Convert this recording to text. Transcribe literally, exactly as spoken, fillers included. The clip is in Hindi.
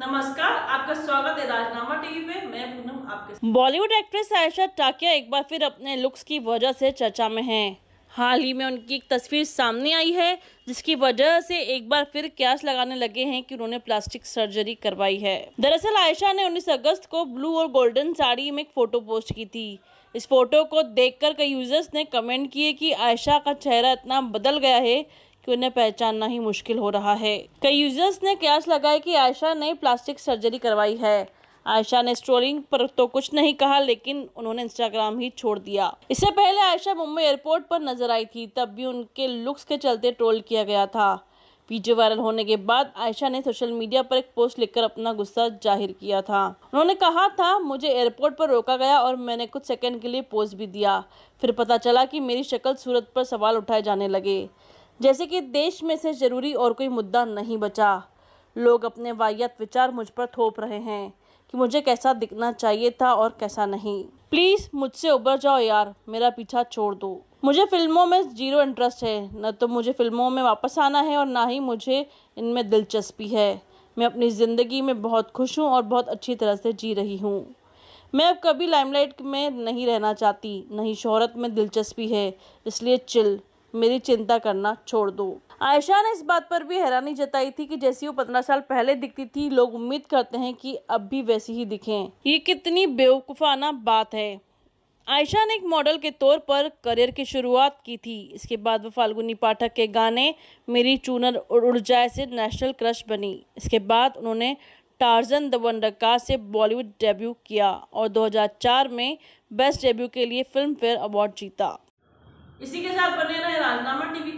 नमस्कार, आपका स्वागत है राजनामा टीवी पे। मैं पूनम आपके। बॉलीवुड एक्ट्रेस आयशा टाकिया एक बार फिर अपने लुक्स की वजह से चर्चा में हैं। हाल ही में उनकी एक तस्वीर सामने आई है जिसकी वजह से एक बार फिर क्यास लगाने लगे हैं कि उन्होंने प्लास्टिक सर्जरी करवाई है। दरअसल आयशा ने उन्नीस अगस्त को ब्लू और गोल्डन साड़ी में एक फोटो पोस्ट की थी। इस फोटो को देखकर कई यूजर्स ने कमेंट किए कि आयशा का चेहरा इतना बदल गया है कि उन्हें पहचानना ही मुश्किल हो रहा है। कई यूजर्स ने कयास लगाया कि आयशा ने प्लास्टिक सर्जरी करवाई है। आयशा ने स्टोरिंग पर तो कुछ नहीं कहा, लेकिन उन्होंने इंस्टाग्राम ही छोड़ दिया। इससे पहले आयशा मुंबई एयरपोर्ट पर नजर आई थी, तब भी उनके लुक्स के चलते ट्रोल किया गया था। वीडियो वायरल होने के बाद आयशा ने सोशल मीडिया पर एक पोस्ट लिखकर अपना गुस्सा जाहिर किया था। उन्होंने कहा था, मुझे एयरपोर्ट पर रोका गया और मैंने कुछ सेकंड के लिए पोस्ट भी दिया, फिर पता चला कि मेरी शक्ल सूरत पर सवाल उठाए जाने लगे, जैसे कि देश में से जरूरी और कोई मुद्दा नहीं बचा। लोग अपने वाहियात विचार मुझ पर थोप रहे हैं कि मुझे कैसा दिखना चाहिए था और कैसा नहीं। प्लीज़ मुझसे उबर जाओ यार, मेरा पीछा छोड़ दो। मुझे फिल्मों में जीरो इंटरेस्ट है, न तो मुझे फिल्मों में वापस आना है और ना ही मुझे इनमें दिलचस्पी है। मैं अपनी ज़िंदगी में बहुत खुश हूँ और बहुत अच्छी तरह से जी रही हूँ। मैं अब कभी लाइमलाइट में नहीं रहना चाहती, न ही शोहरत में दिलचस्पी है, इसलिए चिल, मेरी चिंता करना छोड़ दो। आयशा ने इस बात पर भी हैरानी जताई थी कि जैसी वो पंद्रह साल पहले दिखती थी, लोग उम्मीद करते हैं कि अब भी वैसी ही दिखें। ये कितनी बेवकूफ़ाना बात है। आयशा ने एक मॉडल के तौर पर करियर की शुरुआत की थी। इसके बाद वो फाल्गुनी पाठक के गाने मेरी चूनर उड़ जाए से नेशनल क्रश बनी। इसके बाद उन्होंने टारज़न द वंडर का से बॉलीवुड डेब्यू किया और दो हज़ार चार में बेस्ट डेब्यू के लिए फिल्म फेयर अवार्ड जीता। इसी के साथ बने रहे राजनामा टीवी।